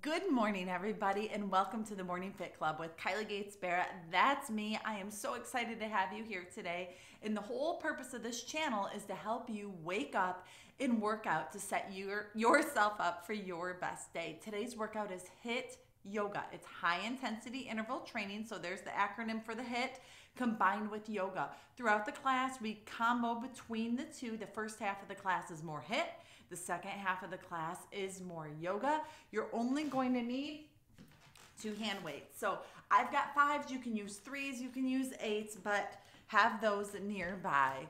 Good morning, everybody, and welcome to the Morning Fit Club with Kylie Gates-Barrett. That's me. I am so excited to have you here today. And the whole purpose of this channel is to help you wake up and work out to set yourself up for your best day. Today's workout is HIIT yoga. It's high intensity interval training, so there's the acronym for the HIIT, combined with yoga. Throughout the class, we combo between the two. The first half of the class is more HIIT. The second half of the class is more yoga. You're only going to need 2 hand weights. So I've got 5s, you can use 3s, you can use 8s, but have those nearby.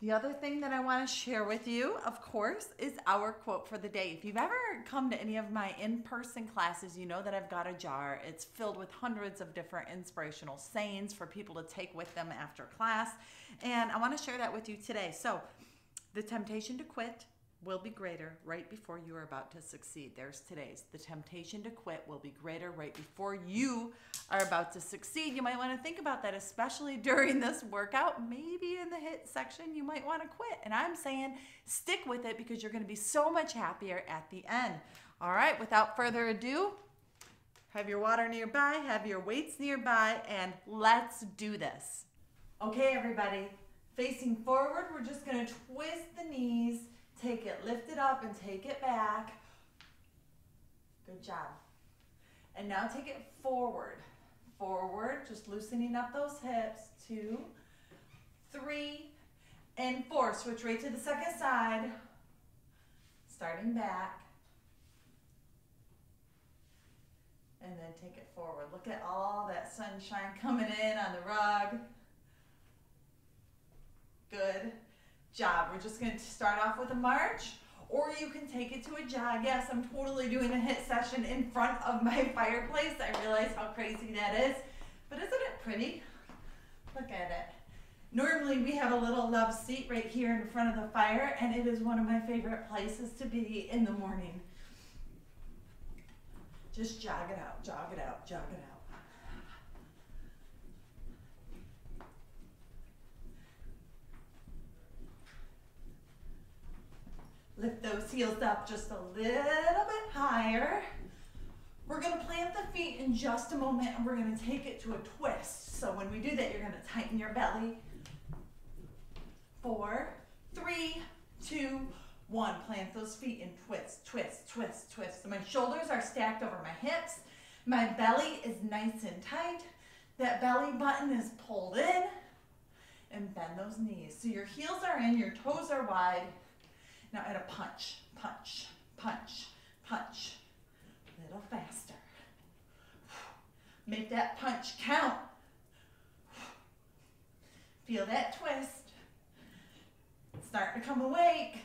The other thing that I want to share with you, of course, is our quote for the day. If you've ever come to any of my in-person classes, you know that I've got a jar. It's filled with hundreds of different inspirational sayings for people to take with them after class. And I want to share that with you today. So the temptation to quit will be greater right before you are about to succeed. There's today's. The temptation to quit will be greater right before you are about to succeed. You might want to think about that, especially during this workout. Maybe in the HIIT section, you might want to quit. And I'm saying stick with it because you're going to be so much happier at the end. All right, without further ado, have your water nearby, have your weights nearby, and let's do this. Okay, everybody. Facing forward, we're just going to twist the knees, take it, lift it up, and take it back. Good job. And now take it forward. Forward, just loosening up those hips. 2, 3, and 4. Switch right to the second side. Starting back. And then take it forward. Look at all that sunshine coming in on the rug. Good job. We're just going to start off with a march, or you can take it to a jog. Yes, I'm totally doing a HIIT session in front of my fireplace. I realize how crazy that is, but isn't it pretty? Look at it. Normally we have a little love seat right here in front of the fire, and it is one of my favorite places to be in the morning. Just jog it out, jog it out, jog it out. Lift those heels up just a little bit higher. We're gonna plant the feet in just a moment, and we're gonna take it to a twist. So when we do that, you're gonna tighten your belly. 4, 3, 2, 1. Plant those feet and twist, twist, twist, twist. So my shoulders are stacked over my hips. My belly is nice and tight. That belly button is pulled in, and bend those knees. So your heels are in, your toes are wide. Now add a punch, punch, punch, punch. A little faster. Make that punch count. Feel that twist. Starting to come awake.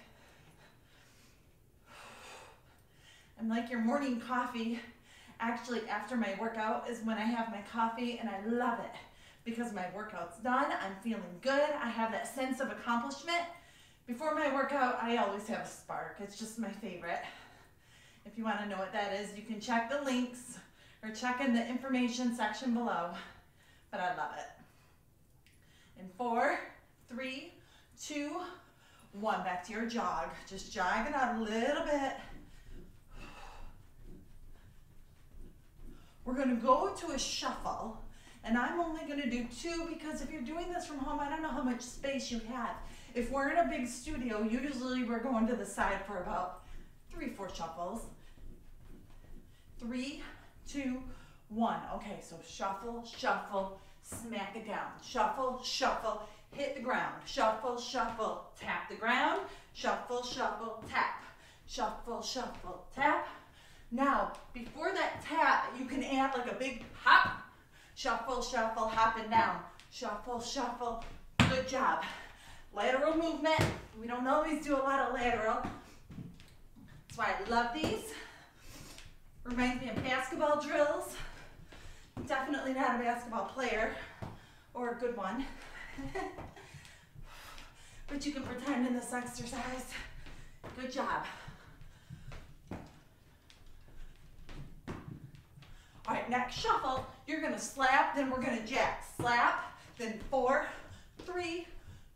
And like your morning coffee, actually after my workout is when I have my coffee, and I love it because my workout's done, I'm feeling good, I have that sense of accomplishment. Before my workout, I always have a Spark. It's just my favorite. If you want to know what that is, you can check the links or check in the information section below, but I love it. And 4, 3, 2, 1. Back to your jog. Just jog it out a little bit. We're going to go to a shuffle, and I'm only going to do 2 because if you're doing this from home, I don't know how much space you have. If we're in a big studio, usually we're going to the side for about 3-4 shuffles. 3, 2, 1. Okay, so shuffle, shuffle, smack it down. Shuffle, shuffle, hit the ground. Shuffle, shuffle, tap the ground. Shuffle, shuffle, tap. Shuffle, shuffle, tap. Now, before that tap, you can add like a big hop. Shuffle, shuffle, hopping down. Shuffle, shuffle, good job. Lateral movement. We don't always do a lot of lateral. That's why I love these. Reminds me of basketball drills. Definitely not a basketball player or a good one. But you can pretend in this exercise. Good job. All right, next shuffle, you're gonna slap, then we're gonna jack. Slap, then 4, 3,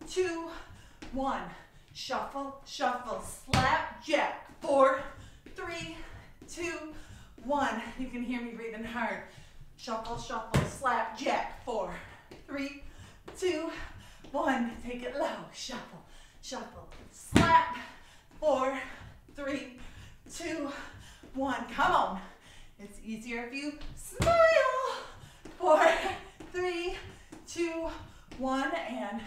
2, 1. Shuffle, shuffle, slap, jack. 4, 3, 2, 1. You can hear me breathing hard. Shuffle, shuffle, slap, jack. 4, 3, 2, 1. Take it low. Shuffle, shuffle, slap. 4, 3, 2, 1. Come on. It's easier if you smile. 4, 3, 2, 1. And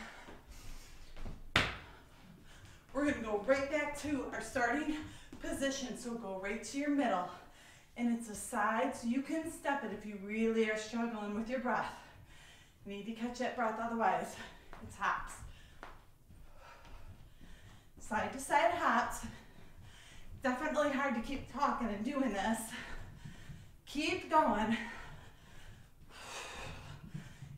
we're gonna go right back to our starting position. So go right to your middle. And it's a side, so you can step it if you really are struggling with your breath. You need to catch that breath, otherwise it's hops. Side to side hops. Definitely hard to keep talking and doing this. Keep going.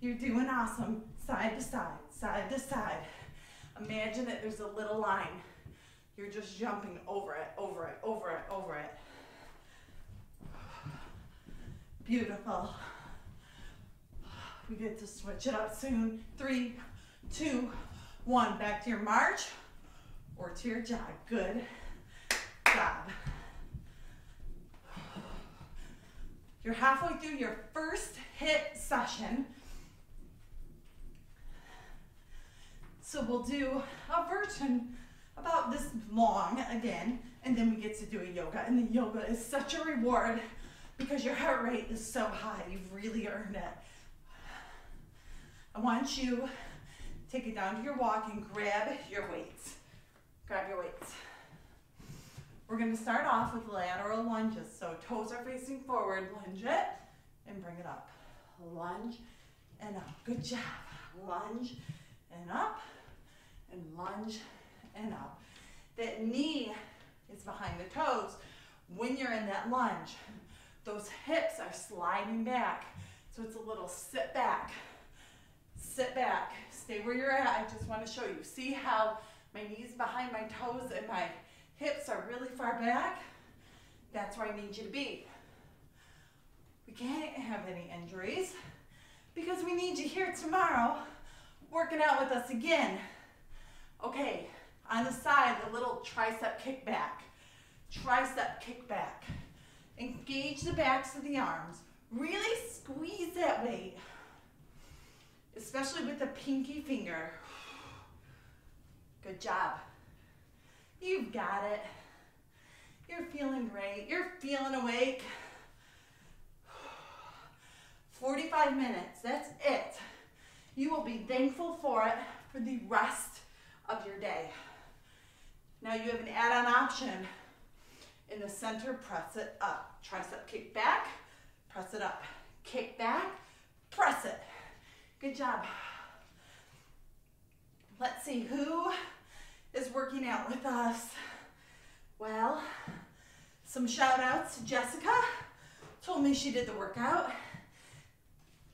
You're doing awesome. Side to side, side to side. Imagine that there's a little line. You're just jumping over it, over it, over it, over it. Beautiful. We get to switch it up soon. 3, 2, 1. Back to your march or to your jog. Good job. You're halfway through your first HIIT session. So we'll do a version about this long again, and then we get to do a yoga. And the yoga is such a reward, because your heart rate is so high, you've really earned it. I want you to take it down to your walk and grab your weights. Grab your weights. We're gonna start off with lateral lunges. So toes are facing forward, lunge it and bring it up. Lunge and up, good job. Lunge and up, and lunge and up. That knee is behind the toes when you're in that lunge. Those hips are sliding back, so it's a little sit back. Sit back, stay where you're at. I just want to show you. See how my knees behind my toes and my hips are really far back? That's where I need you to be. We can't have any injuries, because we need you here tomorrow working out with us again. Okay, on the side, the little tricep kickback. Tricep kickback. Engage the backs of the arms. Really squeeze that weight, especially with the pinky finger. Good job. You've got it. You're feeling great. You're feeling awake. 45 minutes, that's it. You will be thankful for it for the rest of your day. Now you have an add-on option. In the center, press it up. Tricep kick back, press it up. Kick back, press it. Good job. Let's see who is working out with us. Well, some shout outs. Jessica told me she did the workout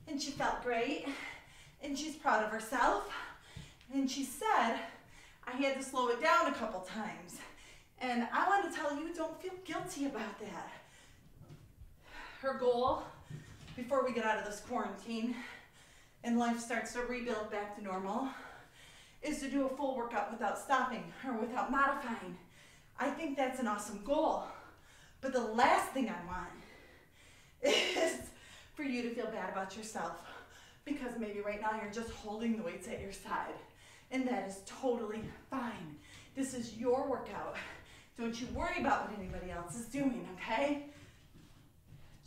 and she felt great and she's proud of herself. And she said, I had to slow it down a couple times. And I want to tell you, don't feel guilty about that. Her goal, before we get out of this quarantine and life starts to rebuild back to normal, is to do a full workout without stopping or without modifying. I think that's an awesome goal. But the last thing I want is for you to feel bad about yourself, because maybe right now you're just holding the weights at your side. And that is totally fine. This is your workout. Don't you worry about what anybody else is doing, okay?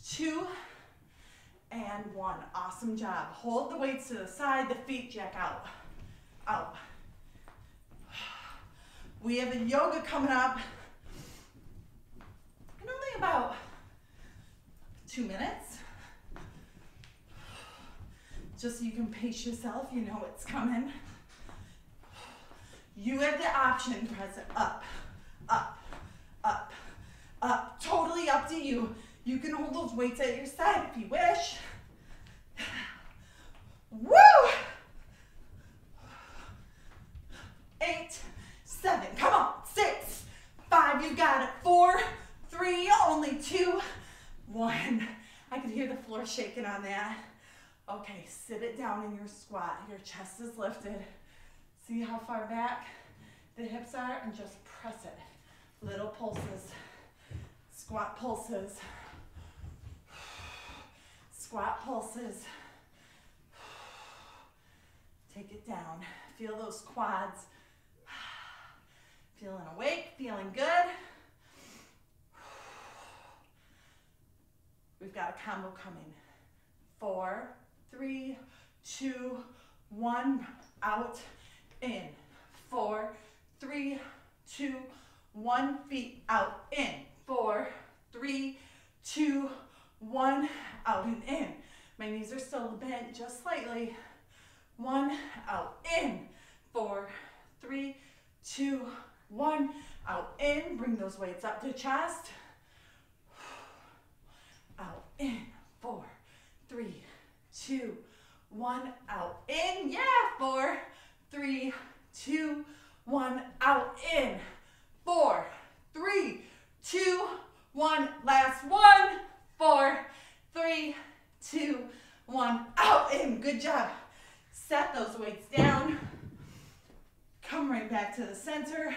2 and 1. Awesome job. Hold the weights to the side, the feet jack out. Out. We have a yoga coming up in only about 2 minutes. Just so you can pace yourself, you know it's coming. You have the option, press it up. Up, up, up, totally up to you. You can hold those weights at your side if you wish. Woo! 8, 7, come on, 6, 5, you got it, 4, 3, only 2, 1. I could hear the floor shaking on that. Okay, sit it down in your squat. Your chest is lifted. See how far back the hips are, and just press it. Little pulses. Squat pulses. Squat pulses. Take it down. Feel those quads. Feeling awake, feeling good. We've got a combo coming. 4, 3, 2, 1, out, in. 4, 3, 2, 1, feet out, in. 4, 3, 2, 1, out and in. My knees are still bent just slightly. 1, out, in. 4, 3, 2, 1, out, in. Bring those weights up to chest. Out, in. 4, 3, 2, 1, out, in. Yeah, 4, 3, 2, 1, out, in. 4, 3, 2, 1, last one. 4, 3, 2, 1, out, in. Good job. Set those weights down. Come right back to the center.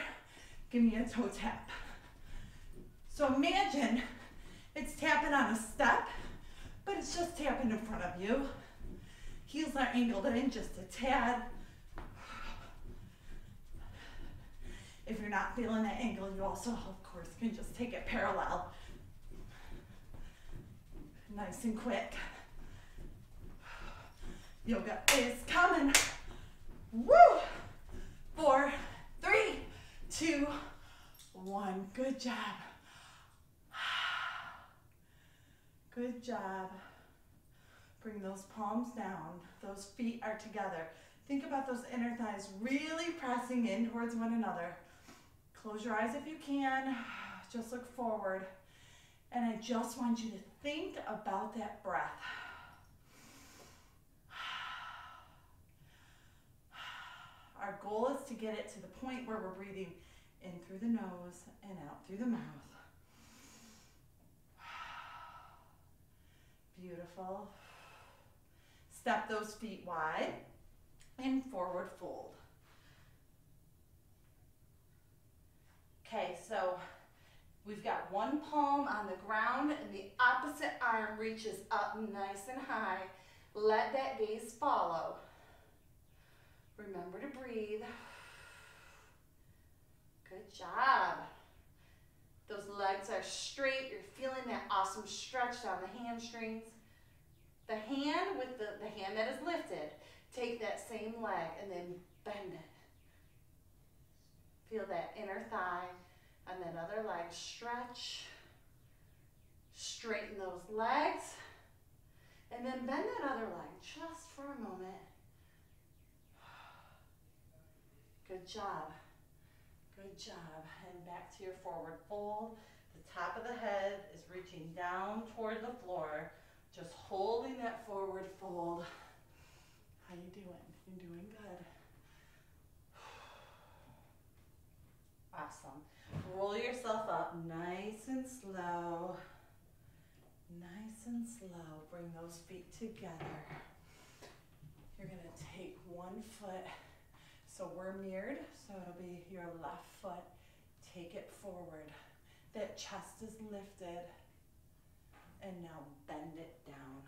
Give me a toe tap. So imagine it's tapping on a step, but it's just tapping in front of you. Heels are angled in just a tad. If you're not feeling that angle, you also, of course, can just take it parallel. Nice and quick. Yoga is coming. Woo! 4, 3, 2, 1. Good job. Good job. Bring those palms down. Those feet are together. Think about those inner thighs really pressing in towards one another. Close your eyes if you can. Just look forward. And I just want you to think about that breath. Our goal is to get it to the point where we're breathing in through the nose and out through the mouth. Beautiful. Step those feet wide and forward fold. Okay, so we've got one palm on the ground and the opposite arm reaches up nice and high. Let that gaze follow. Remember to breathe. Good job. Those legs are straight. You're feeling that awesome stretch down the hamstrings. The hand with the hand that is lifted, take that same leg and then bend it. Feel that inner thigh and that other leg stretch. Straighten those legs and then bend that other leg just for a moment. Good job. Good job. And back to your forward fold. The top of the head is reaching down toward the floor. Just holding that forward fold. How you doing? You're doing good. Awesome. Roll yourself up nice and slow. Nice and slow. Bring those feet together. You're going to take one foot. So we're mirrored, so it'll be your left foot. Take it forward. That chest is lifted. And now bend it down.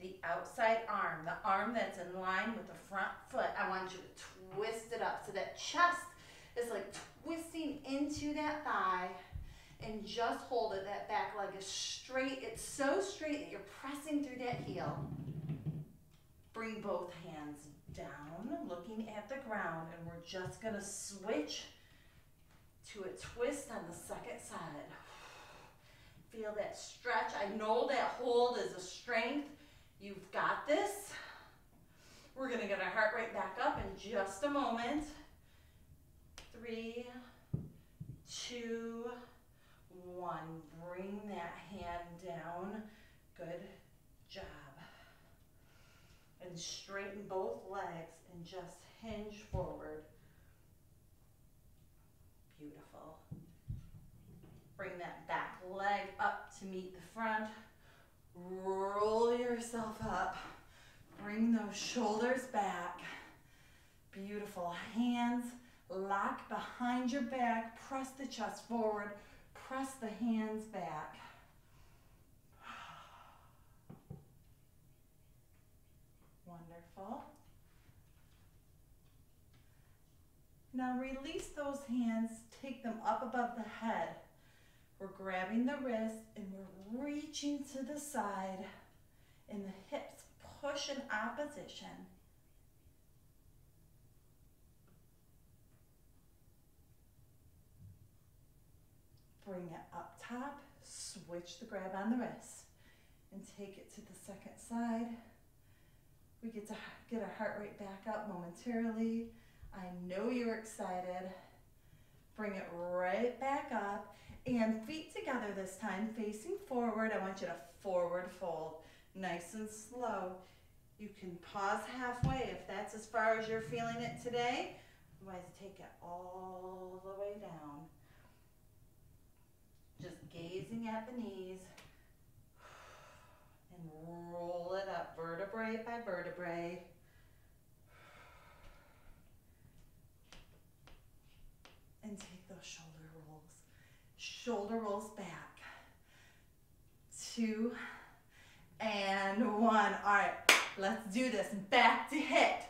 The outside arm, the arm that's in line with the front foot, I want you to twist it up. So that chest is like twisting into that thigh and just hold it. That back leg is straight. It's so straight that you're pressing through that heel. Bring both hands down, looking at the ground, and we're just going to switch to a twist on the second side. Feel that stretch. I know that hold is a strength. You've got this. We're going to get our heart rate back up in just a moment. 3, 2, 1. Bring that hand down. Good job. And straighten both legs and just hinge forward. Beautiful. Bring that back leg up to meet the front. Roll yourself up. Bring those shoulders back. Beautiful. Hands lock behind your back, press the chest forward, press the hands back. Wonderful. Now release those hands, take them up above the head. We're grabbing the wrist and we're reaching to the side, and the hips push in opposition. Bring it up top, switch the grab on the wrist, and take it to the second side. We get to get our heart rate back up momentarily. I know you're excited. Bring it right back up, and feet together this time, facing forward. I want you to forward fold, nice and slow. You can pause halfway if that's as far as you're feeling it today. Otherwise, take it all the way down. Just gazing at the knees and roll it up vertebrae by vertebrae. And take those shoulder rolls back. 2 and 1. All right, let's do this. Back to HIIT.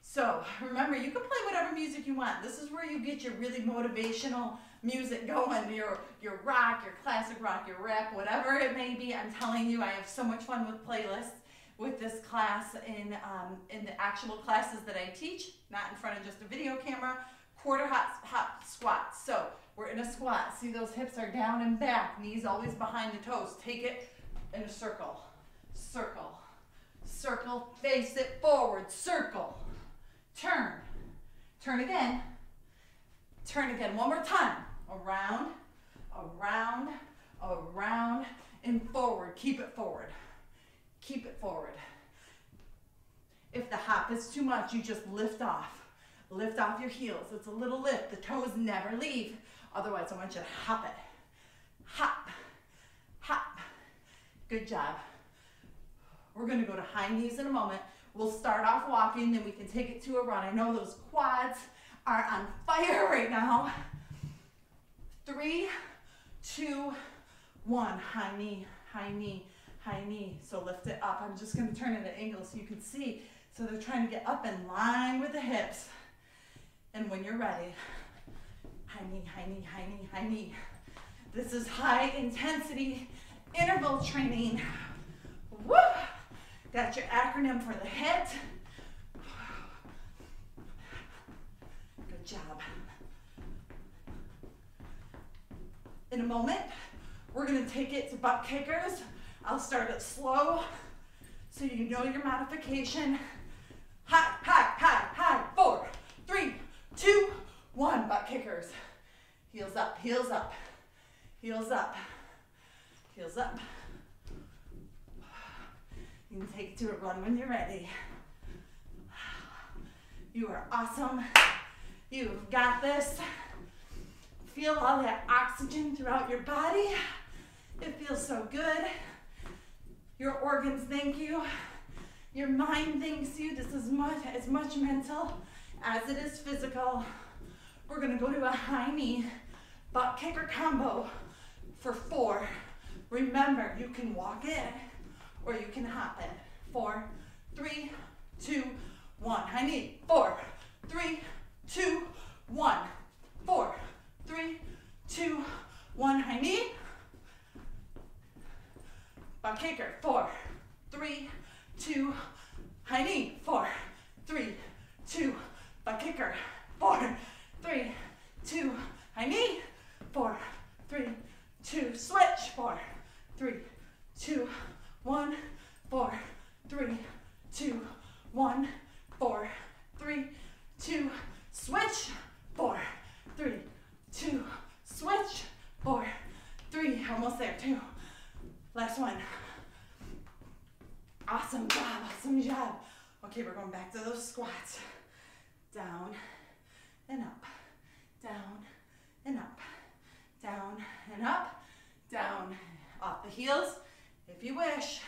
So remember, you can play whatever music you want. This is where you get your really motivational music going, your rock, your classic rock, your rap, whatever it may be. I'm telling you, I have so much fun with playlists with this class in the actual classes that I teach, not in front of just a video camera. Quarter hop squat. So we're in a squat. See, those hips are down and back. Knees always behind the toes. Take it in a circle. Circle. Circle. Face it forward. Circle. Turn. Turn again. Turn again. One more time. Around. Around. Around. And forward. Keep it forward. Keep it forward. If the hop is too much, you just lift off. Lift off your heels. It's a little lift. The toes never leave. Otherwise, I want you to hop it. Hop. Hop. Good job. We're going to go to high knees in a moment. We'll start off walking, then we can take it to a run. I know those quads are on fire right now. 3, 2, 1. High knee, high knee, high knee. So lift it up. I'm just going to turn at an angle so you can see. So they're trying to get up in line with the hips. And when you're ready, high knee, high knee, high knee, high knee. This is high intensity interval training. Woo! That's your acronym for the HIIT. Good job. In a moment, we're gonna take it to butt kickers. I'll start it slow so you know your modification. High, high, high, high, 4, 3, 2, 1, butt kickers. Heels up, heels up, heels up, heels up. You can take it to a run when you're ready. You are awesome. You've got this. Feel all that oxygen throughout your body. It feels so good. Your organs thank you. Your mind thanks you. This is as much mental as it is physical. We're gonna go to a high knee butt kicker combo for 4. Remember, you can walk in or you can hop in. 4, 3, 2, 1. High knee. 4, 3, 2, 1. 4, 3, 2, 1. High knee. Butt kicker. 4, 3, 2. High knee. 4, 3, 2. Butt kicker. 4, 3, 2. High knee. 4, 3, 2. Switch. 4, 3, 2, 1. 4, 3, 2, 1. 4, 3, 2. Switch. 4, 3, 2. Switch. 4, 3. Almost there. 2. Last one. Awesome job. Awesome job. Okay, we're going back to those squats. Down and up. Down and up. Down and up. Down. Off the heels. If you wish.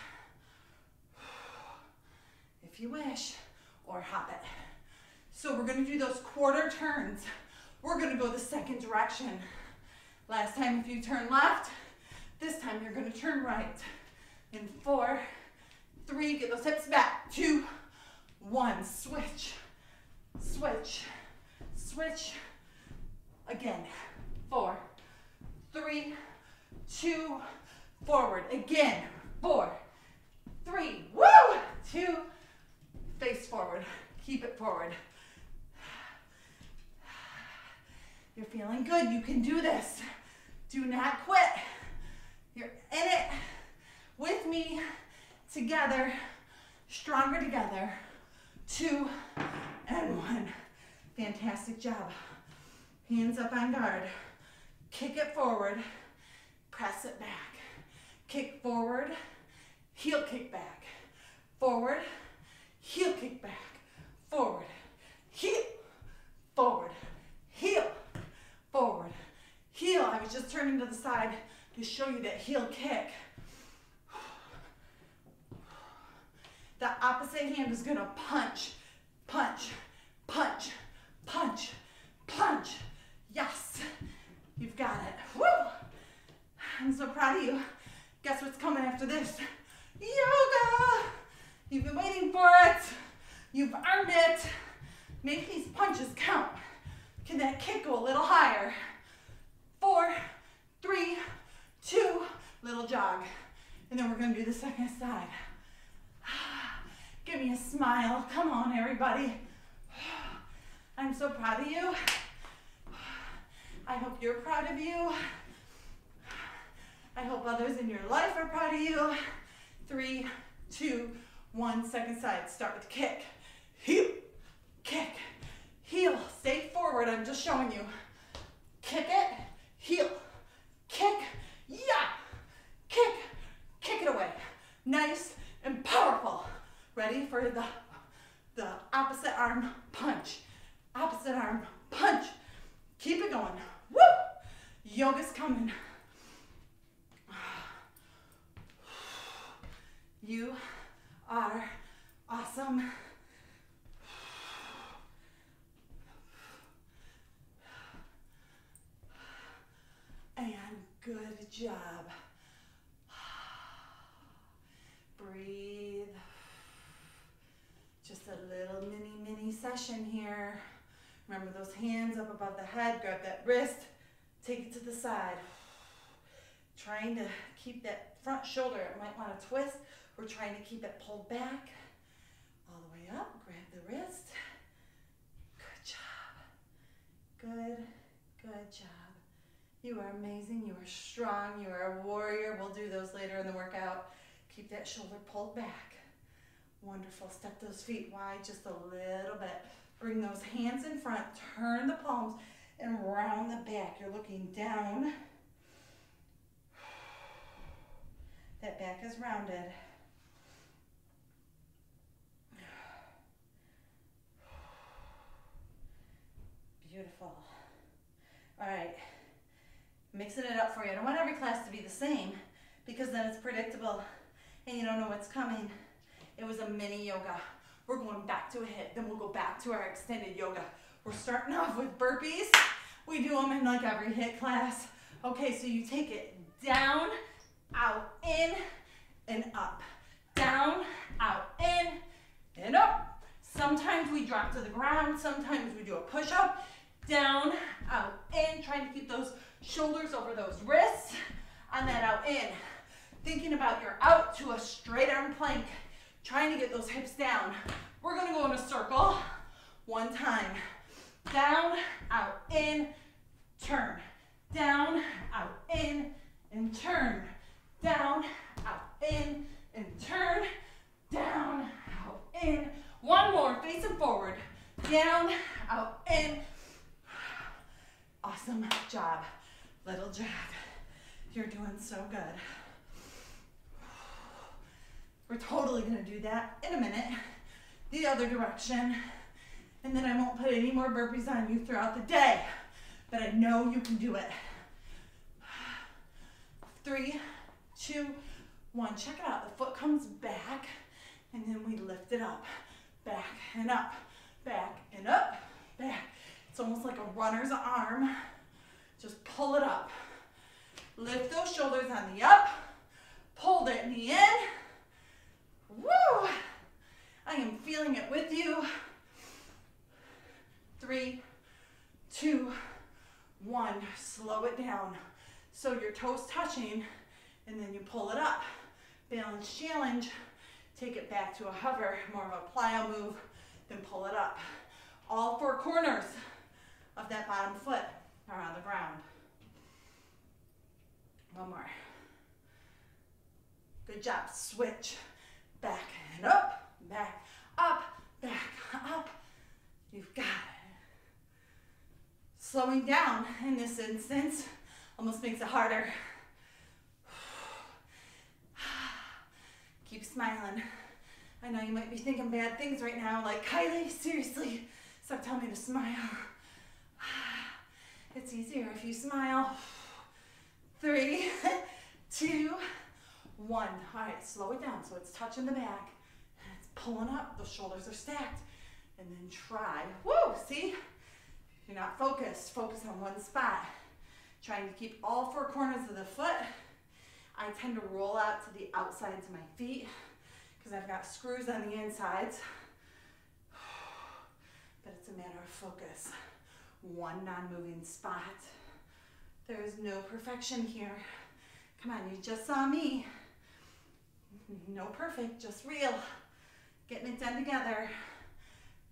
If you wish. Or hop it. So we're gonna do those quarter turns. We're gonna go the second direction. Last time, if you turn left, this time you're gonna turn right. In 4, 3, get those hips back, 2, 1, switch, switch, switch. Again, 4, 3, 2, forward. Again, 4, 3, woo, 2, face forward, keep it forward. You're feeling good, you can do this. Do not quit. You're in it with me, together, stronger together. 2 and 1, fantastic job. Hands up on guard, kick it forward, press it back. Kick forward, heel kick back. Forward, heel kick back. Forward, heel, forward, heel, forward, heel. I was just turning to the side to show you that heel kick. The opposite hand is gonna punch, punch, punch, punch, punch. Yes, you've got it. Woo! I'm so proud of you. Guess what's coming after this? Yoga! You've been waiting for it. You've earned it. Make these punches count. Can that kick go a little higher? 4, 3, 2, little jog. And then we're gonna do the second side. Give me a smile. Come on, everybody. I'm so proud of you. I hope you're proud of you. I hope others in your life are proud of you. 3, 2, 1, second side. Start with kick, heel, kick, heel. Stay forward, I'm just showing you. Kick it, heel, kick, yeah, kick, kick it away. Nice and powerful. Ready for the opposite arm punch. Opposite arm punch. Keep it going. Woo! Yoga's coming. You are awesome. And good job. Breathe. Just a little mini session here. Remember those hands up above the head. Grab that wrist. Take it to the side. Trying to keep that front shoulder. It might want to twist. We're trying to keep it pulled back, all the way up, grab the wrist. Good job. Good job. You are amazing, you are strong, you are a warrior. We'll do those later in the workout. Keep that shoulder pulled back. Wonderful, step those feet wide just a little bit. Bring those hands in front, turn the palms, and round the back. You're looking down. That back is rounded. Beautiful. All right, mixing it up for you. I don't want every class to be the same because then it's predictable and you don't know what's coming. It was a mini yoga. We're going back to a HIIT, then we'll go back to our extended yoga. We're starting off with burpees. We do them in like every HIIT class. Okay, so you take it down, out, in, and up. Down, out, in, and up. Sometimes we drop to the ground. Sometimes we do a push-up. Down, out, in. Trying to keep those shoulders over those wrists. On that out, in. Thinking about your out to a straight arm plank. Trying to get those hips down. We're gonna go in a circle one time. Down, out, in, turn. Down, out, in, and turn. Down, out, in, and turn. Down, out, in. One more, facing forward. Down, out, in. Awesome job. Little jab. You're doing so good. We're totally gonna do that in a minute. The other direction. And then I won't put any more burpees on you throughout the day. But I know you can do it. 3, 2, 1, check it out. The foot comes back and then we lift it up, back and up, back and up, back. It's almost like a runner's arm. Just pull it up. Lift those shoulders on the up. Pull that knee in. Woo! I am feeling it with you. 3, 2, 1. Slow it down. So your toes touching, and then you pull it up. Balance challenge. Take it back to a hover, more of a plyo move, then pull it up. All four corners of that bottom foot are on the ground. One more. Good job. Switch. Back and up, back, up, back, up. You've got it. Slowing down in this instance almost makes it harder. Keep smiling. I know you might be thinking bad things right now, like, Kylie, seriously, stop telling me to smile. It's easier if you smile. 3, 2, 1. All right, slow it down so it's touching the back. And it's pulling up. Those shoulders are stacked. And then try. Woo, see? You're not focused. Focus on one spot. Trying to keep all four corners of the foot. I tend to roll out to the outsides of my feet because I've got screws on the insides. But it's a matter of focus. One non-moving spot. There is no perfection here. Come on, you just saw me. No perfect, just real. Getting it done together.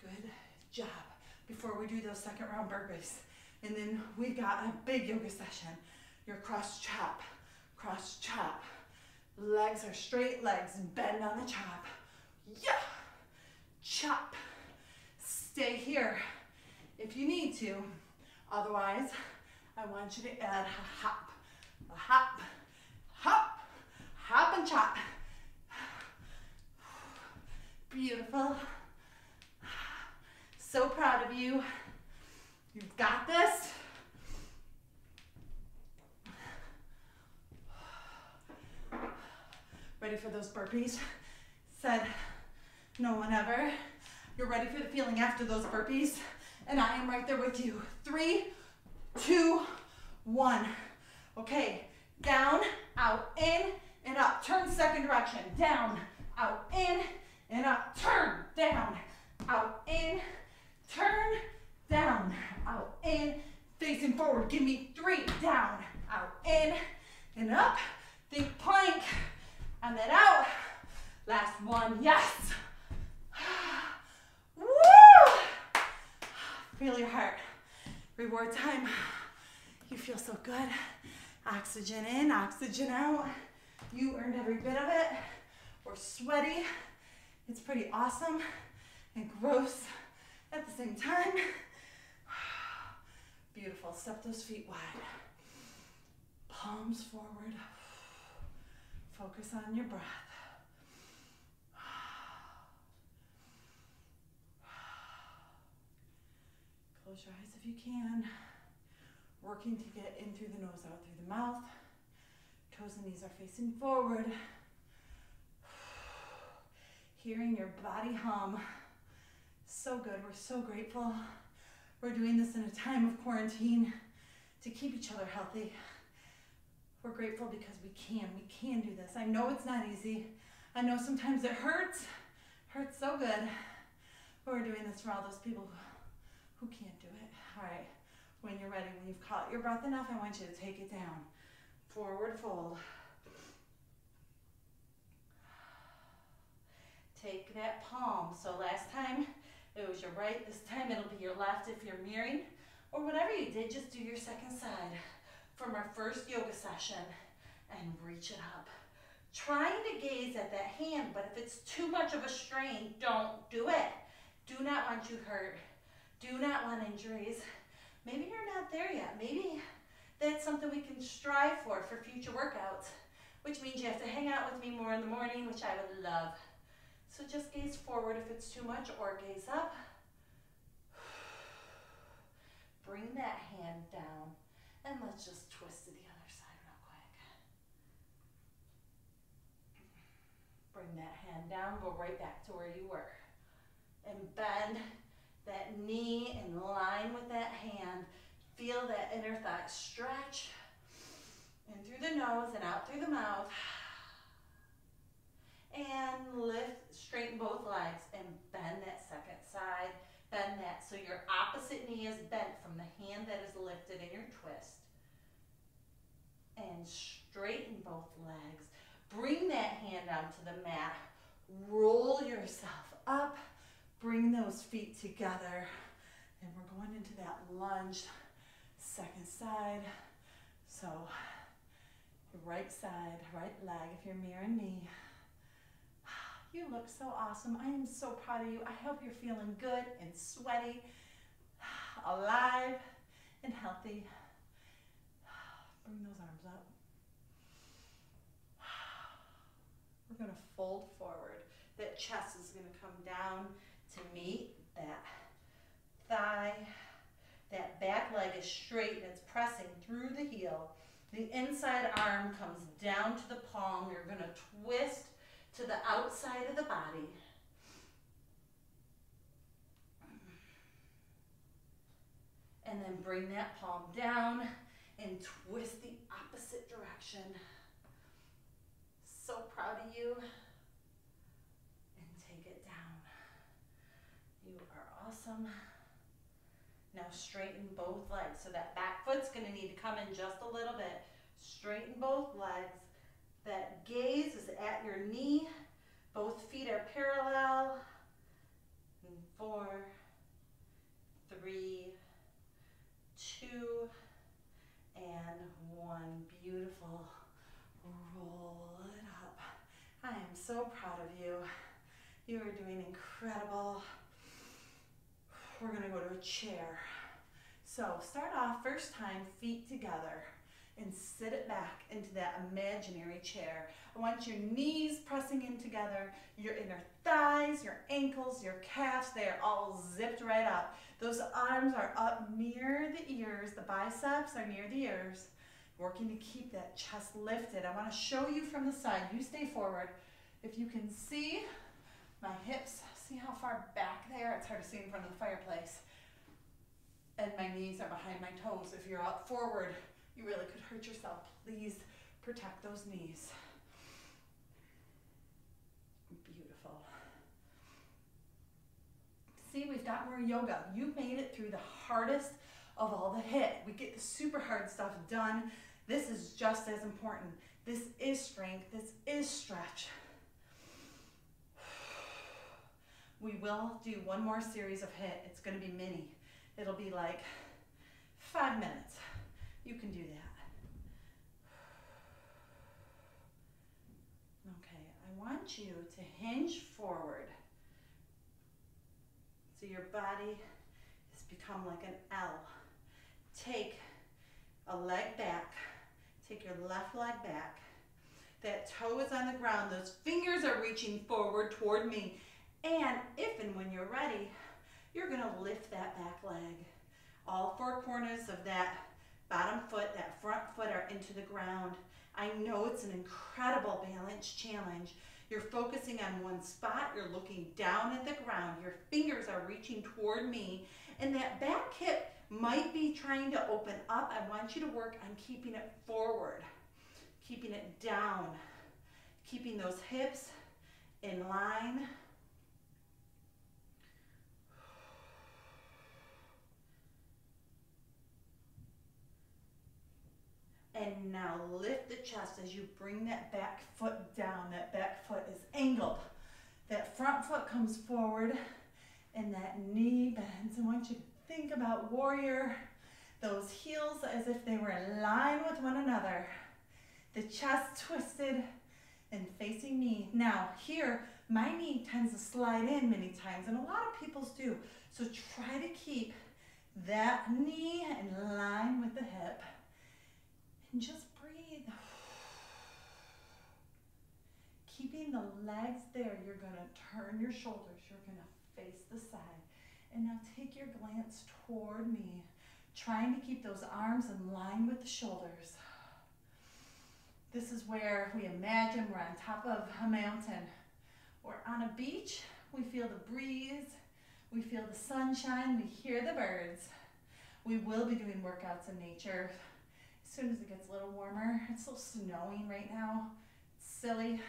Good job. Before we do those second round burpees. And then we got a big yoga session. Your cross chop. Cross chop. Legs are straight, legs bend on the chop. Yeah! Chop. Stay here if you need to. Otherwise, I want you to add a hop. A hop, hop, hop and chop. Beautiful. So proud of you. You've got this. Ready for those burpees? Said no one ever. You're ready for the feeling after those burpees, and I am right there with you. 3, 2, 1. Okay, down, out, in, and up. Turn second direction. Down, out, in, and up. Turn, down, out, in, turn, down, out, in, facing forward. Give me 3, down, out, in, and up. Think plank. And then out. Last one. Yes. Woo! Feel your heart. Reward time. You feel so good. Oxygen in, oxygen out. You earned every bit of it. We're sweaty. It's pretty awesome and gross at the same time. Beautiful. Step those feet wide. Palms forward. Focus on your breath. Close your eyes if you can. Working to get in through the nose, out through the mouth. Toes and knees are facing forward. Hearing your body hum. So good. We're so grateful. We're doing this in a time of quarantine to keep each other healthy. We're grateful because we can do this. I know it's not easy. I know sometimes it hurts so good. But we're doing this for all those people who can't do it. All right, when you're ready, when you've caught your breath enough, I want you to take it down. Forward fold. Take that palm. So last time it was your right, this time it'll be your left if you're mirroring, or whatever you did, just do your second side. From our first yoga session, and reach it up. Trying to gaze at that hand, but if it's too much of a strain, don't do it. Do not want you hurt. Do not want injuries. Maybe you're not there yet. Maybe that's something we can strive for future workouts, which means you have to hang out with me more in the morning, which I would love. So just gaze forward if it's too much, or gaze up. Bring that hand down. And let's just twist to the other side real quick. Bring that hand down, go right back to where you were. And bend that knee in line with that hand. Feel that inner thigh stretch in through the nose and out through the mouth. And lift, straighten both legs and bend that second side. Bend that so your opposite knee is bent from the hand that is lifted in your twist. And straighten both legs. Bring that hand onto the mat. Roll yourself up. Bring those feet together. And we're going into that lunge. Second side. So, your right side, right leg, if you're mirroring me. You look so awesome. I am so proud of you. I hope you're feeling good and sweaty, alive and healthy. Bring those arms up. We're going to fold forward. That chest is going to come down to meet that thigh. That back leg is straight and it's pressing through the heel. The inside arm comes down to the palm. You're going to twist to the outside of the body. And then bring that palm down and twist the opposite direction. So proud of you. And take it down. You are awesome. Now straighten both legs. So that back foot's going to need to come in just a little bit. Straighten both legs. That gaze is at your knee. Both feet are parallel. And 4, 3, 2, and 1. Beautiful. Roll it up. I am so proud of you. You are doing incredible. We're going to go to a chair. So start off first time, feet together, and sit it back into that imaginary chair. I want your knees pressing in together, your inner thighs, your ankles, your calves, they are all zipped right up. Those arms are up near the ears, the biceps are near the ears. Working to keep that chest lifted. I want to show you from the side. You stay forward. If you can see my hips, see how far back they are? It's hard to see in front of the fireplace. And my knees are behind my toes. If you're out forward, you really could hurt yourself. Please protect those knees. Beautiful. See, we've got more yoga. You made it through the hardest of all the HIIT. We get the super hard stuff done. This is just as important. This is strength. This is stretch. We will do one more series of HIIT. It's going to be mini. It'll be like 5 minutes. You can do that. Okay, I want you to hinge forward. So your body has become like an L. Take a leg back. Take your left leg back. That toe is on the ground. Those fingers are reaching forward toward me. And if and when you're ready, you're going to lift that back leg. All four corners of that bottom foot, that front foot are into the ground. I know it's an incredible balance challenge. You're focusing on one spot. You're looking down at the ground. Your fingers are reaching toward me. And that back hip might be trying to open up. I want you to work on keeping it forward, keeping it down, keeping those hips in line. And now lift the chest as you bring that back foot down. That back foot is angled. That front foot comes forward and that knee bends. I want you to think about warrior. Those heels as if they were in line with one another. The chest twisted and facing me. Now here, my knee tends to slide in many times and a lot of people's do. So try to keep that knee in line with the hip. And just breathe. Keeping the legs there, you're going to turn your shoulders. You're going to face the side. And now take your glance toward me. Trying to keep those arms in line with the shoulders. This is where we imagine we're on top of a mountain or on a beach. We feel the breeze. We feel the sunshine, we hear the birds. We will be doing workouts in nature. As soon as it gets a little warmer, it's still snowing right now, it's silly.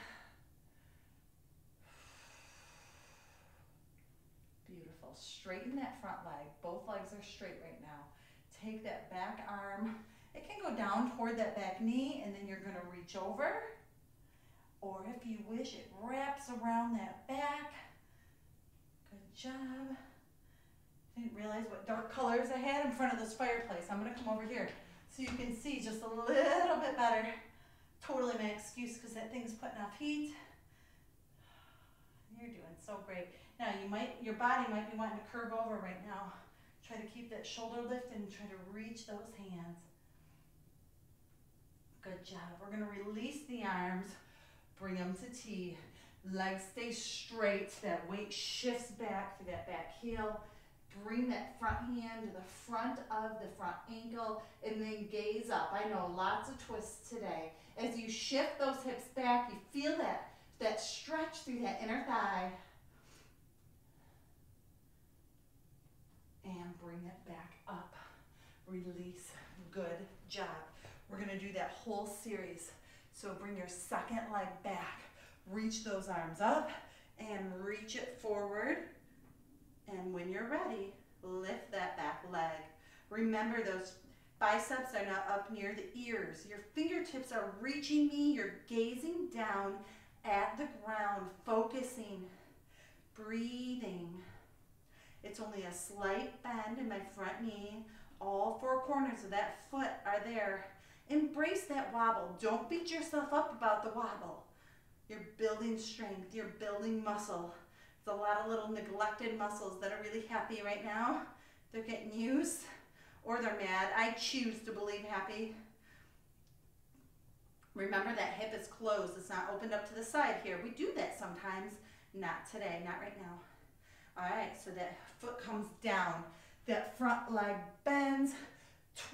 Beautiful, straighten that front leg. Both legs are straight right now. Take that back arm. It can go down toward that back knee and then you're gonna reach over. Or if you wish, it wraps around that back. Good job. I didn't realize what dark colors I had in front of this fireplace. I'm gonna come over here so you can see just a little bit better. Totally my excuse because that thing's putting off heat. You're doing so great. Now you might, your body might be wanting to curve over right now. Try to keep that shoulder lift and try to reach those hands. Good job. We're gonna release the arms, bring them to T. Legs stay straight, that weight shifts back through that back heel. Bring that front hand to the front of the front ankle and then gaze up. I know lots of twists today. As you shift those hips back, you feel that stretch through that inner thigh. And bring it back up. Release. Good job. We're going to do that whole series. So bring your second leg back. Reach those arms up and reach it forward. And when you're ready, lift that back leg. Remember, those biceps are now up near the ears. Your fingertips are reaching me. You're gazing down at the ground, focusing, breathing. It's only a slight bend in my front knee. All four corners of that foot are there. Embrace that wobble. Don't beat yourself up about the wobble. You're building strength. You're building muscle. There's a lot of little neglected muscles that are really happy right now. They're getting used or they're mad. I choose to believe happy. Remember that hip is closed. It's not opened up to the side here. We do that sometimes. Not today, not right now. All right, so that foot comes down. That front leg bends.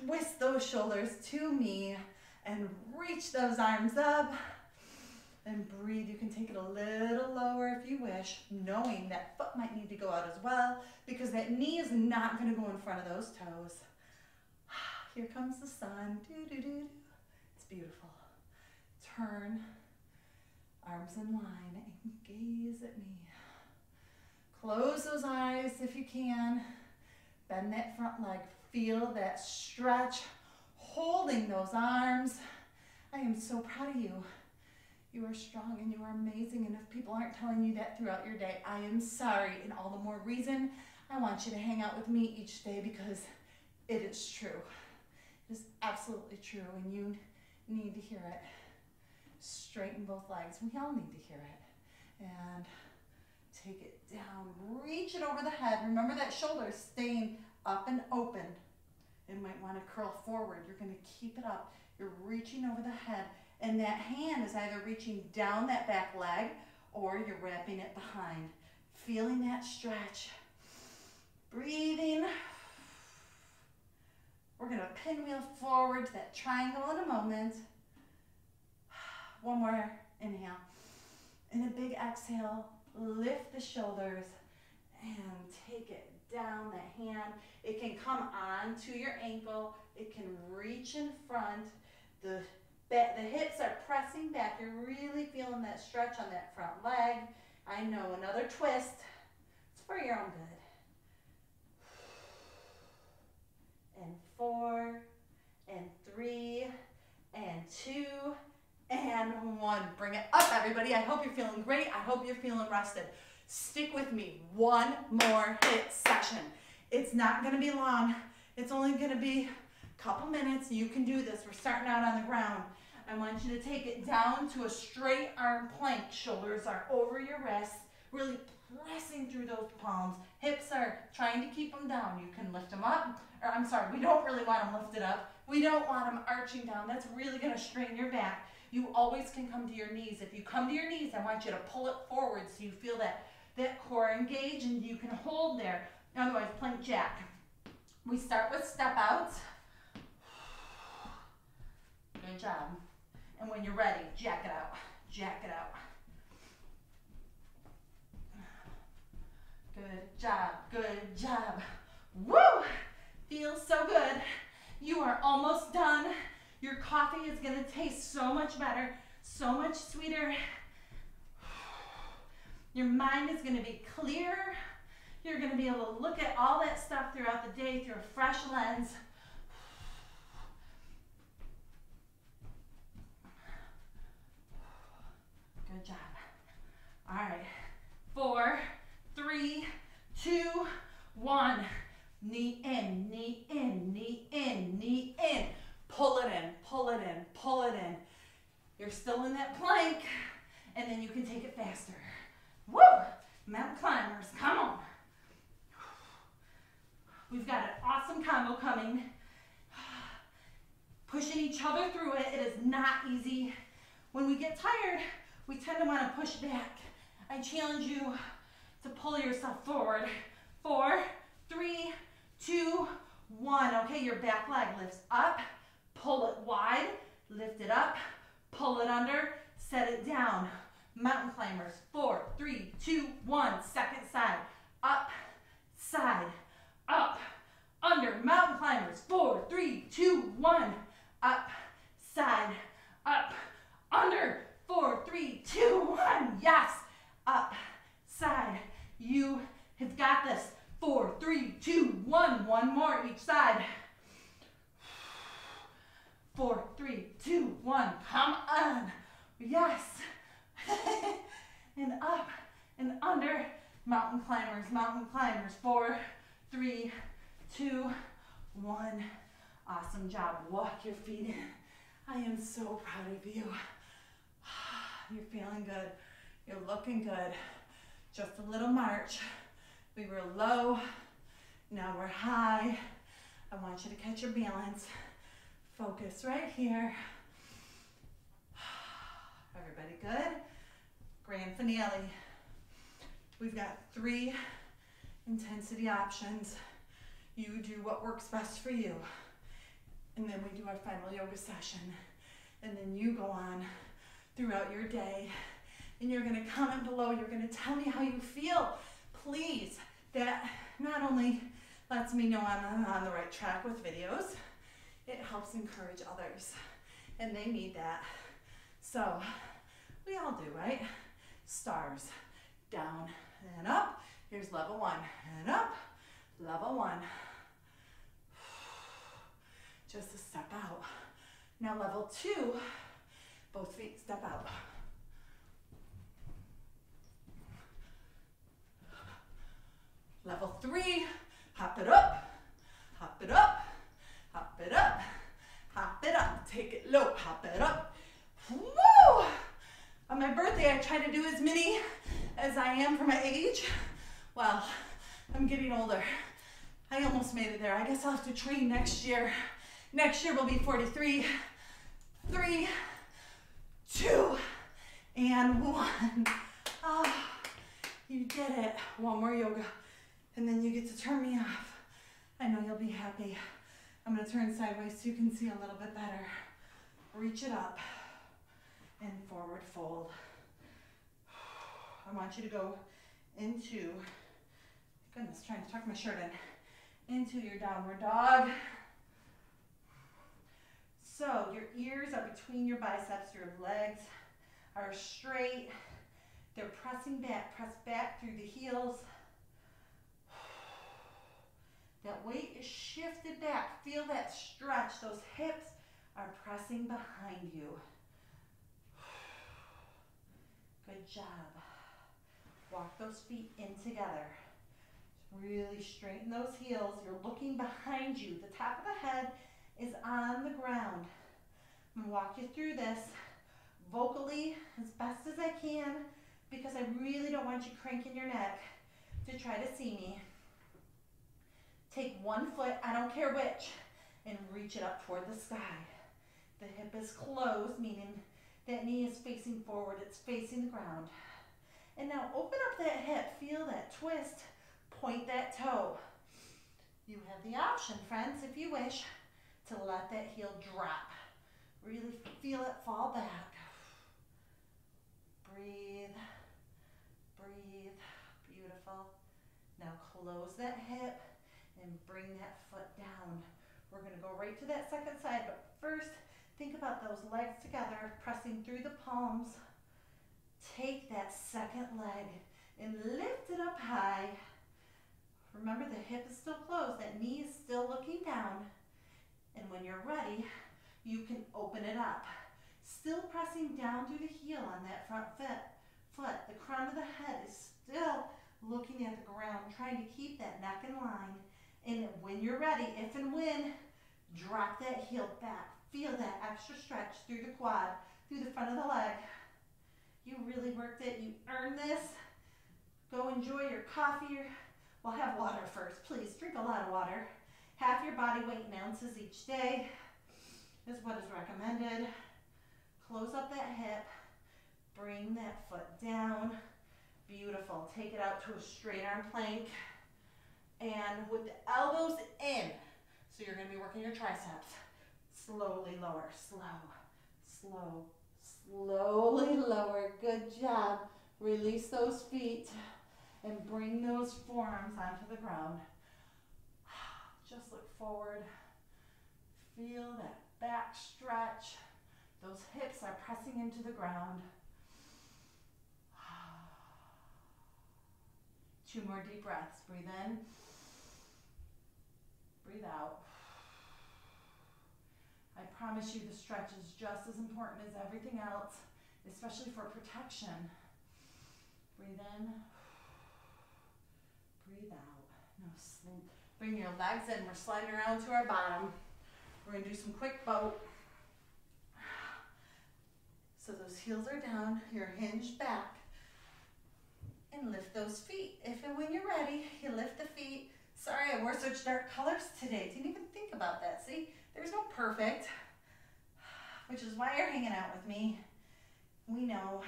Twist those shoulders to me and reach those arms up. And breathe. You can take it a little lower if you wish, knowing that foot might need to go out as well because that knee is not going to go in front of those toes. Here comes the sun. Doo, doo, doo, doo. It's beautiful. Turn, arms in line, and gaze at me. Close those eyes if you can. Bend that front leg. Feel that stretch. Holding those arms. I am so proud of you. You are strong and you are amazing, and if people aren't telling you that throughout your day, I am sorry, and all the more reason I want you to hang out with me each day because it is true. It is absolutely true, and you need to hear it. Straighten both legs. We all need to hear it. And take it down. Reach it over the head. Remember that shoulder staying up and open. It might want to curl forward. You're going to keep it up. You're reaching over the head. And that hand is either reaching down that back leg or you're wrapping it behind. Feeling that stretch. Breathing. We're going to pinwheel forward to that triangle in a moment. One more inhale. And a big exhale. Lift the shoulders and take it down, that hand. It can come onto your ankle. It can reach in front. The hips are pressing back. You're really feeling that stretch on that front leg. I know, another twist. It's for your own good. And 4 and 3 and 2 and 1. Bring it up, everybody. I hope you're feeling great. I hope you're feeling rested. Stick with me. One more HIIT session. It's not going to be long. It's only going to be a couple minutes. You can do this. We're starting out on the ground. I want you to take it down to a straight arm plank. Shoulders are over your wrists, really pressing through those palms. Hips are trying to keep them down. You can lift them up, or I'm sorry, we don't really want them lifted up. We don't want them arching down. That's really going to strain your back. You always can come to your knees. If you come to your knees, I want you to pull it forward so you feel that core engage and you can hold there. Otherwise, plank jack. We start with step outs. Good job. And when you're ready, jack it out. Jack it out. Good job. Good coffee is gonna taste so much better, so much sweeter. Your mind is gonna be clear. You're gonna be able to look at all that stuff throughout the day through a fresh lens. Good job. All right, 4, 3, 2, 1. Knee in, knee in, knee in, knee in. Pull it in, pull it in, pull it in. You're still in that plank, and then you can take it faster. Woo! Mountain climbers, come on. We've got an awesome combo coming. Pushing each other through it, it is not easy. When we get tired, we tend to want to push back. I challenge you to pull yourself forward. 4, 3, 2, 1. Okay, your back leg lifts up, pull it wide, lift it up, pull it under, set it down. Mountain climbers, 4, 3, 2, 1. Second side, up, side, up, under. Mountain climbers, 4, 3, 2, 1. Up, side, up, under. 4, 3, 2, 1. Yes. Up, side. You have got this. 4, 3, 2, 1. One more each side. 4, 3, 2, 1. Come on. Yes. And up and under. Mountain climbers, mountain climbers. 4, 3, 2, 1. Awesome job. Walk your feet in. I am so proud of you. You're feeling good. You're looking good. Just a little march. We were low. Now we're high. I want you to catch your balance. Focus right here. Everybody good? Grand finale. We've got 3 intensity options. You do what works best for you. And then we do our final yoga session. And then you go on throughout your day. And you're gonna comment below, you're gonna tell me how you feel. Please, that not only lets me know I'm on the right track with videos, it helps encourage others, and they need that. So, we all do, right? Stars, down and up. Here's level 1, and up, level 1. Just a step out. Now level 2, both feet step out. Level 3, hop it up, hop it up, hop it up, hop it up. Take it low, hop it up. Woo! On my birthday, I try to do as many as I am for my age. Well, I'm getting older. I almost made it there. I guess I'll have to train next year. Next year will be 43. 3, 2, and 1. Oh, you did it. One more yoga. And then you get to turn me off. I know you'll be happy. I'm gonna turn sideways so you can see a little bit better. Reach it up and forward fold. I want you to go into, goodness, trying to tuck my shirt in, into your downward dog. So your ears are between your biceps, your legs are straight. They're pressing back, press back through the heels. That weight is shifted back. Feel that stretch. Those hips are pressing behind you. Good job. Walk those feet in together. Really straighten those heels. You're looking behind you. The top of the head is on the ground. I'm gonna walk you through this vocally as best as I can because I really don't want you cranking your neck to try to see me. Take one foot, I don't care which, and reach it up toward the sky. The hip is closed, meaning that knee is facing forward, it's facing the ground. And now open up that hip, feel that twist, point that toe. You have the option, friends, if you wish, to let that heel drop. Really feel it fall back. Breathe, breathe, beautiful. Now close that hip. And bring that foot down. We're gonna go right to that second side, but first Think about those legs together, pressing through the palms. Take that second leg and lift it up high. Remember, the hip is still closed, that knee is still looking down. And when you're ready, you can open it up. Still pressing down through the heel on that front foot. The crown of the head is still looking at the ground, trying to keep that neck in line. And when you're ready, if and when, drop that heel back. Feel that extra stretch through the quad, through the front of the leg. You really worked it. You earned this. Go enjoy your coffee. Well, have water first, please. Drink a lot of water. Half your body weight in ounces each day is what is recommended. Close up that hip. Bring that foot down. Beautiful. Take it out to a straight arm plank. And with the elbows in, so you're going to be working your triceps. Slowly lower. Slowly lower. Good job. Release those feet and bring those forearms onto the ground. Just look forward. Feel that back stretch. Those hips are pressing into the ground. 2 more deep breaths. Breathe in. Breathe out. I promise you the stretch is just as important as everything else, especially for protection. Breathe in. Breathe out. No sleep. Bring your legs in. We're sliding around to our bottom. We're going to do some quick boat. So those heels are down. You're hinged back. And lift those feet. If and when you're ready, you lift the feet. Sorry, I wore such dark colors today. Didn't even think about that. See? There's no perfect, which is why you're hanging out with me. We know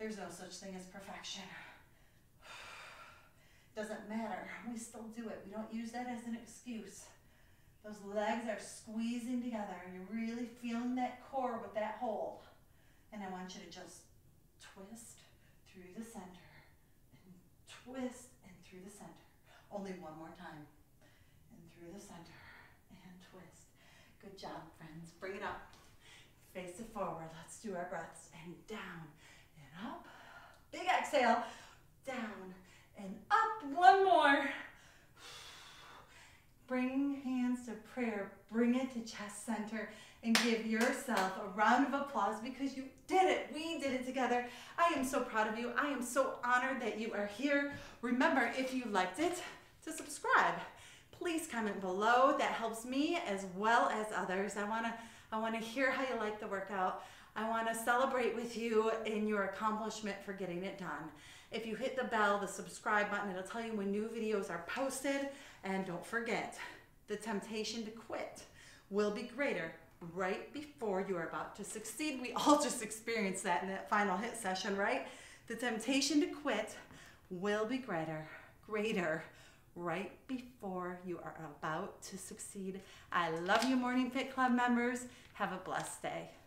there's no such thing as perfection. Doesn't matter. We still do it. We don't use that as an excuse. Those legs are squeezing together. You're really feeling that core with that hold. And I want you to just twist through the center. And twist and through the center. Only one more time. And through the center. And twist. Good job, friends. Bring it up. Face it forward. Let's do our breaths. And down and up. Big exhale. Down and up. One more. Bring hands to prayer. Bring it to chest center. And give yourself a round of applause because you did it. We did it together. I am so proud of you. I am so honored that you are here. Remember, if you liked it, to subscribe. Please comment below. That helps me as well as others. I wanna hear how you like the workout. I wanna celebrate with you in your accomplishment for getting it done. If you hit the bell, the subscribe button, it'll tell you when new videos are posted. And don't forget, the temptation to quit will be greater right before you are about to succeed. We all just experienced that in that final HIIT session, right? The temptation to quit will be greater. Right before you are about to succeed. I love you, Morning Fit Club members. Have a blessed day.